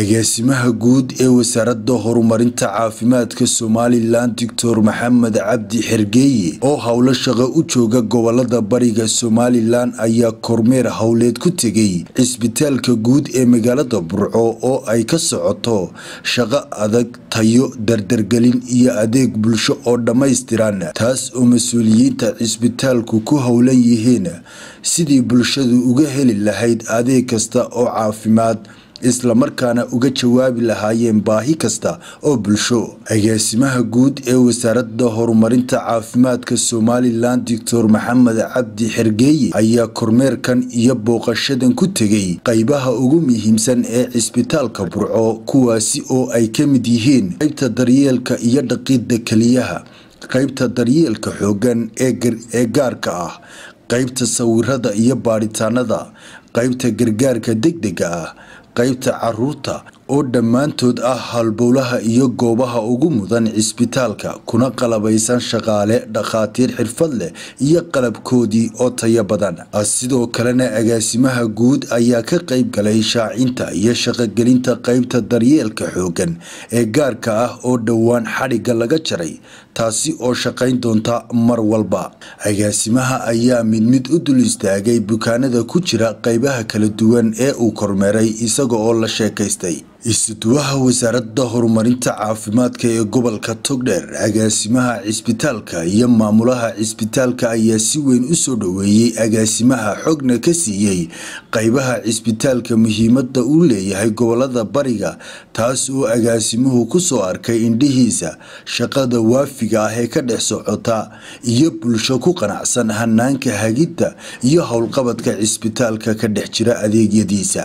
agaasimaha guud ee wasaaradda horumarinta caafimaadka Somaliland Dr. Maxamed Cabdi Xirgeey oo hawlo shaqo u jooga gobolada bariga Somaliland ayaa kormeer hawleed ku tegay Cisbitaalka Guud ee magaalada Burco oo ay ka socoto shaqo adag tayo dardargelin iyo adeeg bulsho oo dhammaystiran taas oo mas'uuliyiinta cisbitaalku ku hawlan yihiin sidii bulshadu uga heli lahayd adeeg kasta oo caafimaad isla markaana uga jawaabi lahaayeen baahi kasta oo bulsho agaasimaha guud ee wasaaradda horumarinta caafimaadka Somaliland Dr. Maxamed Cabdi Xirgeey ayaa kormeerkan iyo booqashadan ku tegay qaybaha ugu muhiimsan ee cisbitaalka Burco kuwaasi oo ay ka mid yihiin qaybta daryeelka iyo dhaqidda kaliyaha qaybta daryeelka xooggan ee gaarka ah qaybta sawirada iyo baaritaanada qaybta gargaarka degdega ah qaybta caruurta oo dhammaantood ah halbowlaha iyo goobaha ugu mudan cisbitaalka kuna qalabaysan shaqaale dhaqaatiir xirfad leh iyo qalabkoodii oo tayo badan sidoo kalena agaasimaha guud ayaa ka qayb galay shaacinta iyo shaqagelinta qaybta daryeelka xooggan ee gaarka ah oo dhowaan xadhiga laga jaray taasi oo shaqayn doonta mar walba agaasimaha ayaa mid u dul istaagay bukaanada ku jira qaybaha kala duwan ee uu kormeeray isaga oo la sheekaystay isduwaha wasaaradda horumarinta caafimaadka ee gobolka Togdheer agaasimaha cisbitaalka iyo maamulaha cisbitaalka ayaa si weyn u soo dhaweeyay agaasimaha xogna ka siiyay qaybaha cisbitaalka muhiimadda uu leeyahay gobolada bariga taas oo agaasimuhu ku soo arkay indhihiisa shaqada waafiga ah ee ka dhex socota iyo bulsho ku qanacsan hanaanka hagidda iyo howlqabadka cisbitaalka ka dhex jira adeegyadiisa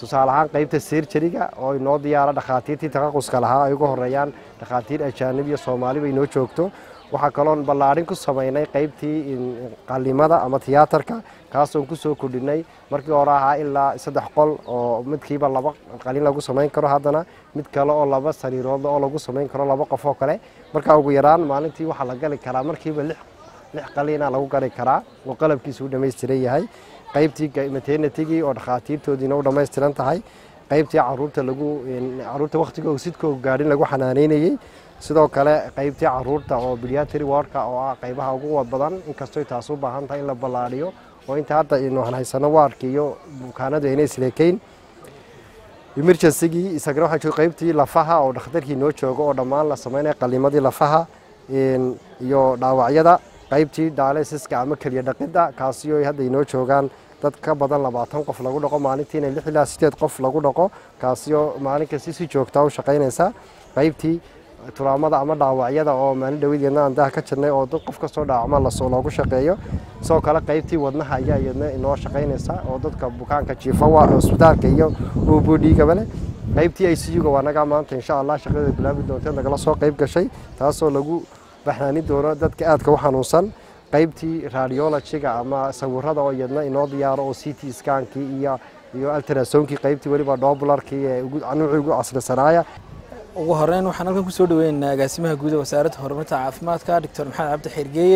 tusaale ahaan qaybta surgeryga oo inoo diyaara dhaqaatiirtii taqaquska lahaa ay ugu horeeyaan dhaqaatiir ajnabi iyo Soomaali bay inoo joogto waxa kaloon ballaarin ku sameeynay qaybtii qalimada ama tiyaatarka kaas oo ku soo kordhinay markii hore ahaa ilaa 3 qol oo midkiiba 2 qalin lagu sameyn karo haddana mid kale oo 2 sariirood oo lagu sameyn karo 2 qof oo kale marka ugu yaraan maalintii waxa la gali karaa markiiba 6 qalina lagu gali karaa oo qalabkiisu u dhameystiran yahay qaybtii maternity-gi oo dhaqaatiirtoodina u dhameystiran tahay qaybtii caruurta waqtiga oo sidkooda gaarin lagu xanaaneynayay sidoo kale qaybtii caruurta oo pediatric ward-ka oo ah qaybaha ugu badan inkastoo taas u baahan tahay in la ballaariyo oo inta hadda inuu haysano wardkii iyo bukaanadu inay isleekayn emergency-gi isagana waxa jooga qaybtii lafaha oo dhakhtarkii noo joogo oo dhammaan la sameeyay qalimadii lafaha iyo dhaawacyada qaybtii dialysis-ka ama kaliya dhaqida kaasiyo hadda inoo joogan dad ka badan 20 qof lagu dhaqo maalintii 6 ilaa 8 qof lagu dhaqo kaasiyo maalinka si joogto ah u shaqeynaysa qaybtii turaamada ama dhaawacyada oo maalin dhaweydna aan daa ka jirnay oo dad qof ka soo dhaawacma la soo loogu shaqeeyo soo kala qaybtii wadnaha ayaa iyadna inoo shaqeynaysa oo dadka bukaanka jiifa waa isbitaalka iyo OBD-ga bale qaybtii ICU-ga wanaga maanta insha Allah shaqada bilaabi doonta nagala soo qayb gashay taas oo lagu waxaan doonaa dadka aadka u xanuunsan qaybtii radiology-ga ama sawirada oo yadna inoo diyaaro oo CT scan-kii iyo ultrasound-kii qaybtii waliba Doppler-kii ee ugu anuucigu casrisanaya ugu horeen waxaan halkan ku soo dhaweynaa agaasimaha guud ee wasaaradda horumarinta caafimaadka Dr. Maxamed Cabdi Xirgeey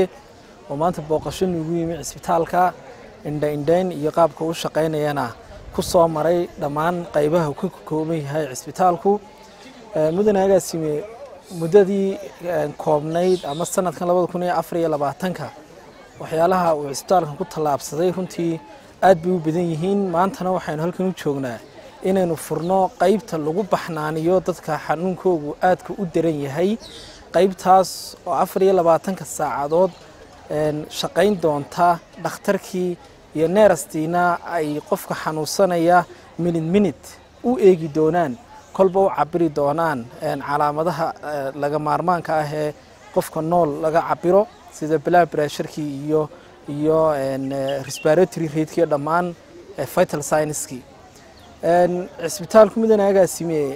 oo maanta booqasho ugu yimid cisbitaalka indhayn iyo qaabka uu shaqeynayana ku soo maray dhammaan qaybaha uu ka kooban yahay cisbitaalku mudane agaasime muddadii koobnayd ama sanadkan 2024 waxyaalaha uu cisbitaalkan ku talaabsaday runtii aad bay u badan yihiin maantana waxaan halkan u joognaa inaynu furno qaybta lagu baxnaaniyo dadka xanuunkoodu aadka u daran yahay qaybtaas oo 24 saacadood shaqayn doonta dhakhtarkii iyo neerastina ay qofka xanuunsanaya minute u eegi doonaan kolba u cabiri doonaan calaamadaha laga maarmaanka ah ee qofka nool laga cabiro sida blood pressure-ki iyo respiratory rate-ki dhammaan vital signs-ki cisbitaalku midanaga simee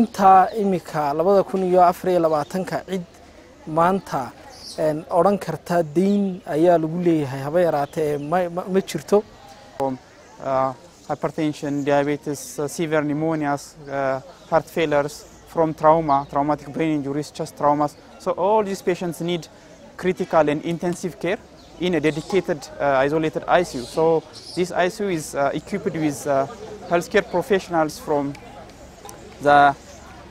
inta imika 2024 cid maanta أوران كرتا دين أيها الغولي هاي هواي راتة ما تشرتو. hypertension, diabetes, severe pneumonias, heart failures from trauma, traumatic brain injuries, chest traumas. So all these patients need critical and intensive care in a dedicated isolated ICU. So this ICU is equipped with healthcare professionals from the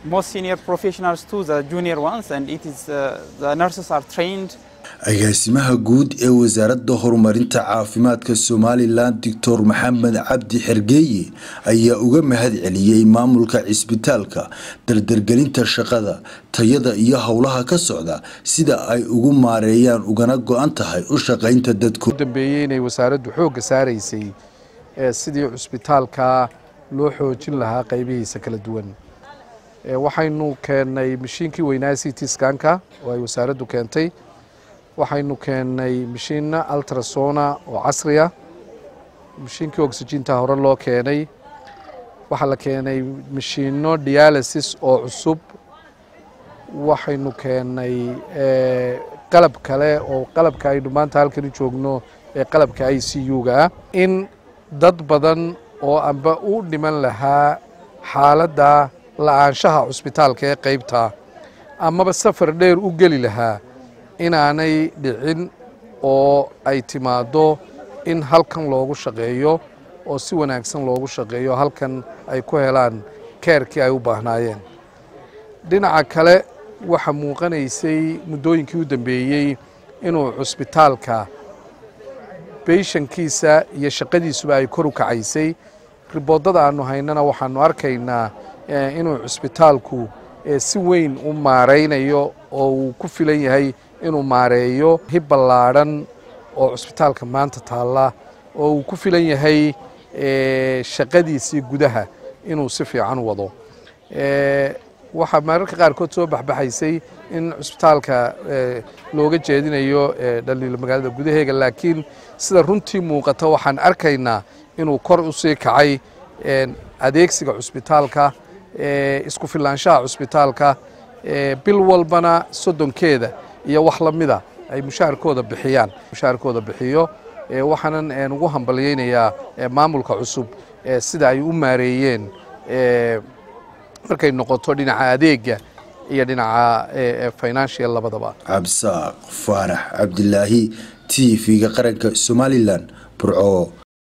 most senior professionals to the junior ones, and it is the nurses are trained. agaasimaha guud ee wasaaradda horumarinta caafimaadka Somaliland Dr. Maxamed Cabdi Xirgeey ayaa uga mahadceliyay maamulka cisbitaalka dardargelinta shaqada tayada iyo howlaha ka socda sida ay ugu maareeyaan ugana go'an tahay u shaqaynta dadku. dambeeyay inay wasaaraddu xooga saaraysay sidii cisbitaalka loo xoojin lahaa qaybihiisa kala duwan. waxaynu keenay mishiinkii weynaa CT scanka oo ay wasaaraddu keentay. waxaynu keenay mishiinna ultrasona oo casri ah, mishiinkii oxygen-ta hore loo keenay. waxa la keenay mishiinno dialysis oo cusub. waxaynu keenay qalab kale oo qalabka ay maanta halkan joogno ee qalabka ICU-ga ah in dad badan oo amba u dhiman lahaa xaaladda la'aanshaha cisbitaalka ee qaybta amaba safar dheer u geli lahaa in aanay dhicin oo ay timaado in halkan loogu shaqeeyo oo si wanaagsan loogu shaqeeyo halkan ay ku helaan keerkii ay u baahnaayeen. dhinaca kale waxa muuqanaysay muddooyinkii u dambeeyay inuu cisbitaalka beeshankiisa iyo shaqadiisuba ay kor u kacaysay. riboodada aanu haynana waxaanu arkaynaa inuu cisbitaalku si weyn u maareynayo oo uu ku filan yahay inuu maareeyo hib ballaaran oo cisbitaalka maanta taala oo uu ku filan yahay shaqadiisii gudaha inuu si fiican u wado. waxa mararka qaarkood soo baxbaxaysay in cisbitaalka looga jeedinayo dhaliil magaalada gudaheega, laakiin sida runtii muuqata waxaan arkaynaa inuu kor u sii kacay adeegsiga cisbitaalka isku filaanshaha cisbitaalka bil walbana sodonkeeda iyo wax la mid ah ay mushaarkooda bixiyo. waxaanan ugu hambaliyaynayaa maamulka cusub sida ay u maareeyeen markay noqoto dhinaca adeega iyo dhinaca financial labadaba. cabsaaq faarax cabdillaahi TV-ga qaranka Somaliland, Burco.